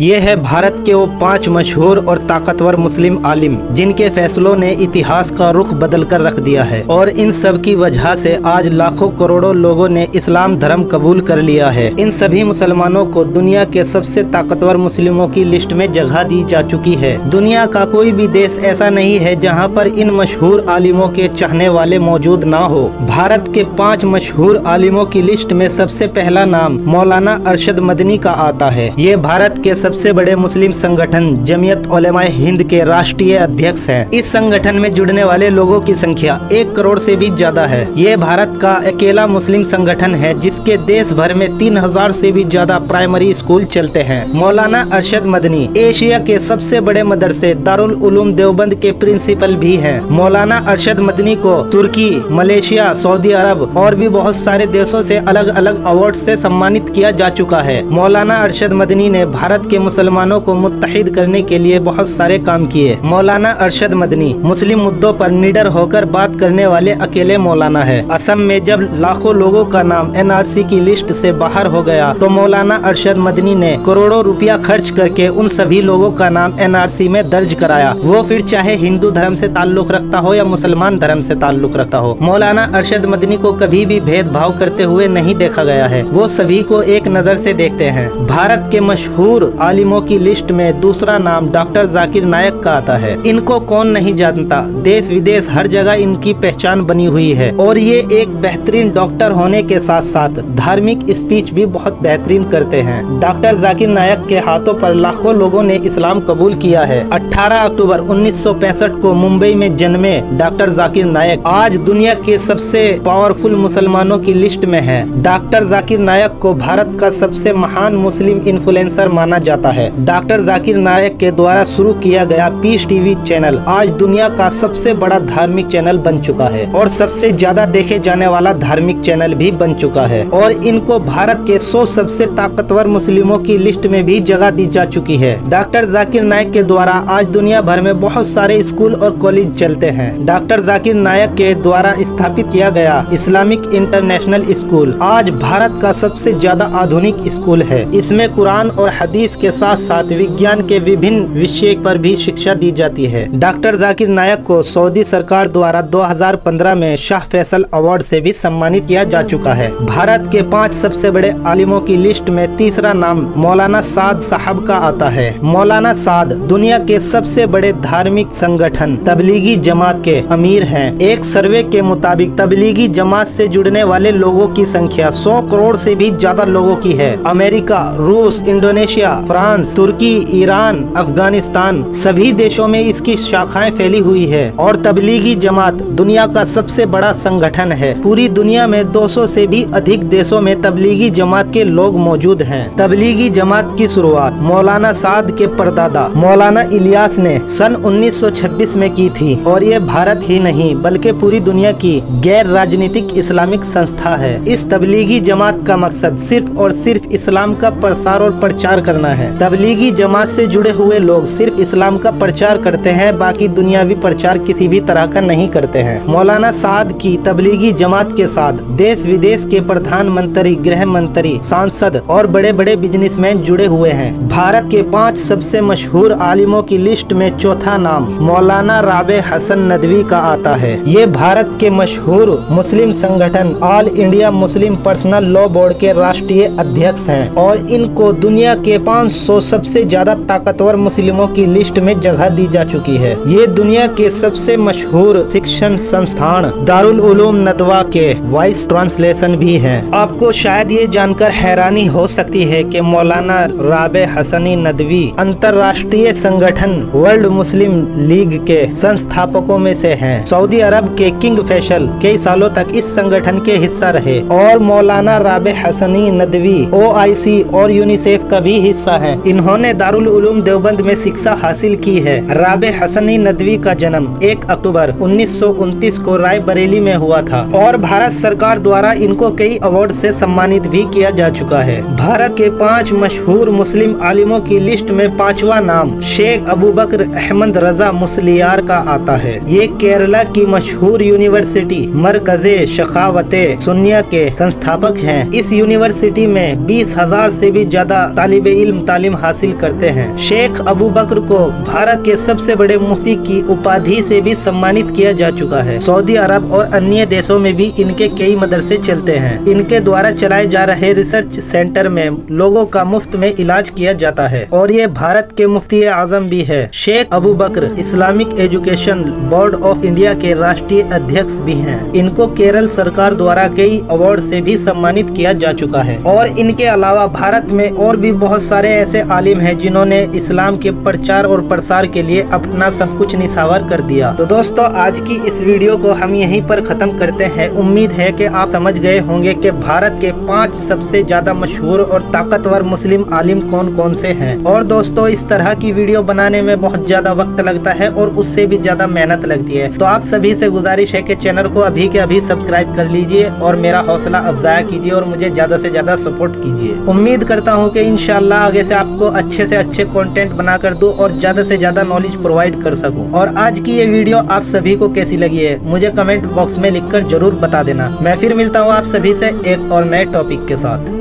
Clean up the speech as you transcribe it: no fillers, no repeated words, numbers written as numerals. ये है भारत के वो पांच मशहूर और ताकतवर मुस्लिम आलिम जिनके फैसलों ने इतिहास का रुख बदल कर रख दिया है और इन सब की वजह से आज लाखों करोड़ों लोगों ने इस्लाम धर्म कबूल कर लिया है। इन सभी मुसलमानों को दुनिया के सबसे ताकतवर मुस्लिमों की लिस्ट में जगह दी जा चुकी है। दुनिया का कोई भी देश ऐसा नहीं है जहाँ पर इन मशहूर आलिमों के चाहने वाले मौजूद न हो। भारत के पाँच मशहूर आलिमों की लिस्ट में सबसे पहला नाम मौलाना अरशद मदनी का आता है। ये भारत के सबसे बड़े मुस्लिम संगठन जमीयत उलेमाए हिंद के राष्ट्रीय अध्यक्ष हैं। इस संगठन में जुड़ने वाले लोगों की संख्या 1 करोड़ से भी ज्यादा है। ये भारत का अकेला मुस्लिम संगठन है जिसके देश भर में 3000 से भी ज्यादा प्राइमरी स्कूल चलते हैं। मौलाना अरशद मदनी एशिया के सबसे बड़े मदरसे दारुल उलूम देवबंद के प्रिंसिपल भी हैं। मौलाना अरशद मदनी को तुर्की, मलेशिया, सऊदी अरब और भी बहुत सारे देशों से अलग अलग अवार्ड से सम्मानित किया जा चुका है। मौलाना अरशद मदनी ने भारत के मुसलमानों को मुत्तहिद करने के लिए बहुत सारे काम किए। मौलाना अरशद मदनी मुस्लिम मुद्दों पर निडर होकर बात करने वाले अकेले मौलाना है। असम में जब लाखों लोगों का नाम NRC की लिस्ट से बाहर हो गया तो मौलाना अरशद मदनी ने करोड़ों रुपया खर्च करके उन सभी लोगों का नाम NRC में दर्ज कराया, वो फिर चाहे हिंदू धर्म से ताल्लुक रखता हो या मुसलमान धर्म से ताल्लुक रखता हो। मौलाना अरशद मदनी को कभी भी भेदभाव करते हुए नहीं देखा गया है, वो सभी को एक नज़र से देखते हैं। भारत के मशहूर आलिमों की लिस्ट में दूसरा नाम डॉक्टर जाकिर नायक का आता है। इनको कौन नहीं जानता, देश विदेश हर जगह इनकी पहचान बनी हुई है और ये एक बेहतरीन डॉक्टर होने के साथ साथ धार्मिक स्पीच भी बहुत बेहतरीन करते हैं। डॉक्टर जाकिर नायक के हाथों पर लाखों लोगों ने इस्लाम कबूल किया है। 18 अक्टूबर 1965 को मुंबई में जन्मे डॉक्टर जाकिर नायक आज दुनिया के सबसे पावरफुल मुसलमानों की लिस्ट में है। डॉक्टर जाकिर नायक को भारत का सबसे महान मुस्लिम इन्फ्लुएंसर माना जाता है। डॉक्टर जाकिर नायक के द्वारा शुरू किया गया PS TV चैनल आज दुनिया का सबसे बड़ा धार्मिक चैनल बन चुका है और सबसे ज्यादा देखे जाने वाला धार्मिक चैनल भी बन चुका है और इनको भारत के 100 सबसे ताकतवर मुस्लिमों की लिस्ट में भी जगह दी जा चुकी है। डॉक्टर जाकिर नायक के द्वारा आज दुनिया भर में बहुत सारे स्कूल और कॉलेज चलते हैं। डॉक्टर जाकिर नायक के द्वारा स्थापित किया गया इस्लामिक इंटरनेशनल स्कूल आज भारत का सबसे ज्यादा आधुनिक स्कूल है। इसमें कुरान और हदीस के साथ साथ विज्ञान के विभिन्न विषय पर भी शिक्षा दी जाती है। डॉक्टर जाकिर नायक को सऊदी सरकार द्वारा 2015 में शाह फैसल अवार्ड से भी सम्मानित किया जा चुका है। भारत के 5 सबसे बड़े आलिमों की लिस्ट में तीसरा नाम मौलाना साद साहब का आता है। मौलाना साद दुनिया के सबसे बड़े धार्मिक संगठन तबलीगी जमात के अमीर हैं। एक सर्वे के मुताबिक तबलीगी जमात से जुड़ने वाले लोगों की संख्या 100 करोड़ से भी ज्यादा लोगों की है। अमेरिका, रूस, इंडोनेशिया, फ्रांस, तुर्की, ईरान, अफगानिस्तान सभी देशों में इसकी शाखाएं फैली हुई है और तबलीगी जमात दुनिया का सबसे बड़ा संगठन है। पूरी दुनिया में 200 से भी अधिक देशों में तबलीगी जमात के लोग मौजूद हैं। तबलीगी जमात की शुरुआत मौलाना साद के परदादा मौलाना इलियास ने सन 1926 में की थी और ये भारत ही नहीं बल्कि पूरी दुनिया की गैर राजनीतिक इस्लामिक संस्था है। इस तबलीगी जमात का मकसद सिर्फ और सिर्फ इस्लाम का प्रसार और प्रचार करना है। तबलीगी जमात से जुड़े हुए लोग सिर्फ इस्लाम का प्रचार करते हैं, बाकी दुनियावी प्रचार किसी भी तरह का नहीं करते हैं। मौलाना साद की तबलीगी जमात के साथ देश विदेश के प्रधानमंत्री, गृह मंत्री, सांसद और बड़े बड़े बिजनेसमैन जुड़े हुए हैं। भारत के 5 सबसे मशहूर आलिमों की लिस्ट में चौथा नाम मौलाना रबे हसनी नदवी का आता है। ये भारत के मशहूर मुस्लिम संगठन all India Muslim personal law board के राष्ट्रीय अध्यक्ष हैं और इनको दुनिया के 500 सबसे ज्यादा ताकतवर मुस्लिमों की लिस्ट में जगह दी जा चुकी है। ये दुनिया के सबसे मशहूर शिक्षण संस्थान दारुल उलूम नदवा के वाइस ट्रांसलेशन भी हैं। आपको शायद ये जानकर हैरानी हो सकती है कि मौलाना रबे हसनी नदवी अंतर्राष्ट्रीय संगठन वर्ल्ड मुस्लिम लीग के संस्थापकों में से हैं। सऊदी अरब के किंग फैसल कई सालों तक इस संगठन के हिस्सा रहे और मौलाना रबे हसनी नदवी OIC और यूनिसेफ का भी हिस्सा है। इन्होंने दारुल उलूम देवबंद में शिक्षा हासिल की है। रबे हसनी नदवी का जन्म 1 अक्टूबर 1929 को रायबरेली में हुआ था और भारत सरकार द्वारा इनको कई अवार्ड से सम्मानित भी किया जा चुका है। भारत के 5 मशहूर मुस्लिम आलिमों की लिस्ट में पांचवा नाम शेख अबुबकर अहमद रजा मुसलियार का आता है। ये केरला की मशहूर यूनिवर्सिटी मरकज-ए-शखावत-ए-सुनिया के संस्थापक है। इस यूनिवर्सिटी में 20,000 से भी ज्यादा तालिबे इल्म तालीम हासिल करते हैं। शेख अबुबकर को भारत के सबसे बड़े मुफ्ती की उपाधि से भी सम्मानित किया जा चुका है। सऊदी अरब और अन्य देशों में भी इनके कई मदरसे चलते हैं। इनके द्वारा चलाए जा रहे रिसर्च सेंटर में लोगों का मुफ्त में इलाज किया जाता है और ये भारत के मुफ्ती आजम भी है। Sheikh Abubakar Islamic education board of India के राष्ट्रीय अध्यक्ष भी हैं। इनको केरल सरकार द्वारा कई अवार्ड से भी सम्मानित किया जा चुका है और इनके अलावा भारत में और भी बहुत सारे ऐसे आलिम हैं जिन्होंने इस्लाम के प्रचार और प्रसार के लिए अपना सब कुछ निछावर कर दिया। तो दोस्तों, आज की इस वीडियो को हम यहीं पर खत्म करते हैं। उम्मीद है कि आप समझ गए होंगे कि भारत के 5 सबसे ज्यादा मशहूर और ताकतवर मुस्लिम आलिम कौन कौन से हैं। और दोस्तों, इस तरह की वीडियो बनाने में बहुत ज्यादा वक्त लगता है और उससे भी ज्यादा मेहनत लगती है। तो आप सभी से गुजारिश है कि चैनल को अभी के अभी सब्सक्राइब कर लीजिए और मेरा हौसला अफजाया कीजिए और मुझे ज्यादा से ज्यादा सपोर्ट कीजिए। उम्मीद करता हूँ कि इंशाल्लाह आगे से आपको अच्छे से अच्छे कंटेंट बना कर दूं और ज्यादा से ज्यादा नॉलेज प्रोवाइड कर सकूं। और आज की ये वीडियो आप सभी को कैसी लगी है मुझे कमेंट बॉक्स में लिखकर जरूर बता देना। मैं फिर मिलता हूँ आप सभी से एक और नए टॉपिक के साथ।